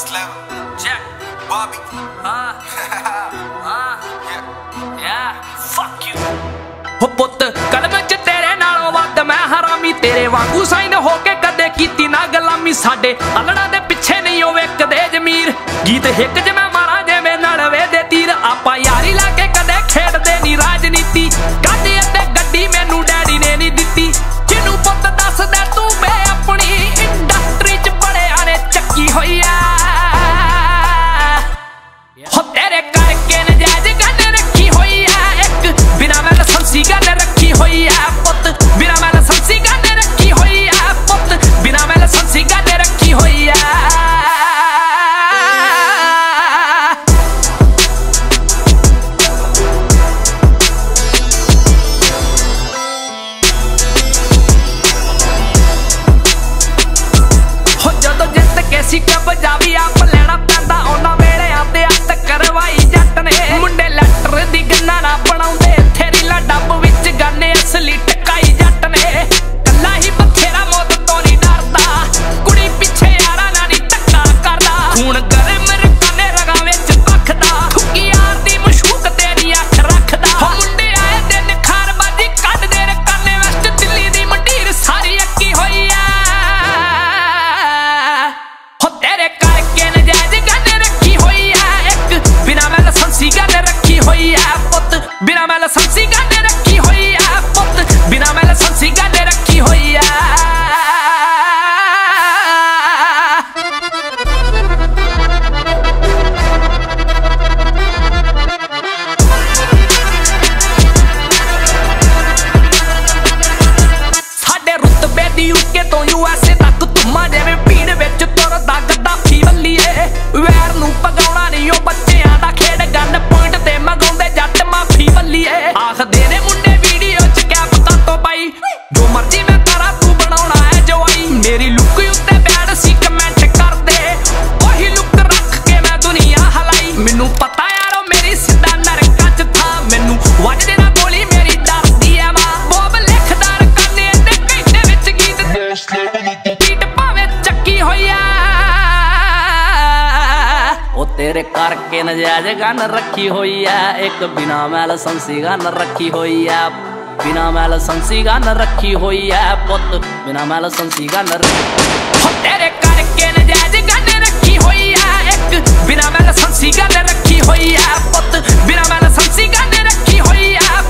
Slim, Jack, Bobby, yeah, fuck you. Ho put kalam ch tere naal wat main harami tere waangu sign ho ke kade kiti na gulami sade alana de piche nahi howe kade jameer geet hik je main mara je main nalwe de teer apa yari la ke kade khedde ni rajniti gaddi te gaddi mainu daddy ne nahi ditti jinu put dass de tu main apni industry ch bade aane chakki hoyi a ho tere karke najaz gann rakhi hoyi a ek bina main lasansi gann rakhi hoyi a put bina main lasansi gann rakhi hoyi a put bina main lasansi gann rakhi hoyi a ho jadon jit kaisi kab javi aap lena panda ona mere aate at karwai jat ne munde letter di ganna na banaunde theri la dab vich ganne asli tkai jat ne kalla hi bathera mot to ni darda kudi piche yara na ni takka karda khun garam rakane raga vich pakhda thukki yaar di mashooq teri akh rakhda ho munde aaye din khar baji kad de rakane west dilli di mandir sari akki hoyi a ho tere karke najaz gann rakhi hoyi a ek bina main lasansi gann rakhi hoyi a put bina main lasansi gann rakhi hoyi a put bina main lasansi gann rakhi hoyi a ਸਾਡੇ ਰੁਤਬੇ ਦੀ UK ਤੋਂ USA ਤੱਕ ਧੁੰਮਾ ਜਿਵੇਂ ਪੀਣ ਵਿੱਚ ਤੁਰਦਾ ਗੱਦਾਫੀ ਵੱਲੀਏ ਵੈਰ ਨੂੰ ਪਗਾਉਣਾ ਨਹੀਂ ਉਹ ਬੱਚਿਆਂ ਦਾ ਖੇਡ ਗੰਨ ਪੁਆਇੰਟ ਤੇ ਮੰਗਾਉਂਦੇ ਜੱਟ ਮਾਫੀ ਵੱਲੀਏ ਆਖਦੇ ਨੇ ਮੁੰਡੇ ਵੀਡੀਓ 'ਚ ਕਿਆ ਪਤਾ ਤੋਂ ਬਾਈ ਜੋ ਮਰਜੀ ਮੈਂ ਤਾਰਾ ਤੂੰ ਬਣਾਉਣਾ ਹੈ ਜਵਾਈ ਮੇਰੀ ਲੁੱਕ ਉੱਤੇ ਬੈਡ ਸੀ ਕਮੈਂਟ ਕਰਦੇ ਉਹੀ ਲੁੱਕ ਰੱਖ ਕੇ ਮੈਂ ਦੁਨੀਆ ਹਲਾਈ ਮੈਨੂੰ ਪਤਾ ਯਾਰੋ ਮੇਰੀ ਸਿੱਧਾ ਨਰਕਾਂ 'ਚ ਥਾਂ ਮੈਨੂੰ ਵੱਜਦੇ ਨਾ ਗੋਲੀ ਮੇਰੀ ਡਰਦੀ ਐ ਮਾਂ ਬੋਬ ਲਿਖਦਾ ਰਕਾਨੇ ਤੇ ਕਹਿੰਦੇ ਵਿੱਚ ਗੀਤ ਪੀਟ ਭਾਵੇਂ ਚੱਕੀ ਹੋਈ ਆ ਉਹ ਤੇਰੇ ਕਰਕੇ ਨਜਾਇਜ਼ ਗੰਨ ਰੱਖੀ ਹੋਈ ਐ ਇੱਕ ਬਿਨਾ ਮੈਂ ਲਾਇਸੈਂਸੀ ਗੰਨ ਰੱਖੀ ਹੋਈ ਐ ਬਿਨਾ ਮੈਂ ਲਾਇਸੈਂਸੀ ਗੰਨ ਰੱਖੀ ਹੋਈ ਐ ਪੁੱਤ ਬਿਨਾ ਮੈਂ ਲਾਇਸੈਂਸੀ ਗੰਨ ਹੋ ਤੇਰੇ ਕਰਕੇ ਨਜਾਇਜ਼ ਗੰਨ ਰੱਖੀ ਹੋਈ ਐ ਇੱਕ ਬਿਨਾ ਮੈਂ ਲਾਇਸੈਂਸੀ ਗੰਨ ਰੱਖੀ ਹੋਈ ਐ ਪੁੱਤ ਬਿਨਾ ਮੈਂ ਲਾਇਸੈਂਸੀ ਗੰਨ ਰੱਖੀ ਹੋਈ ਐ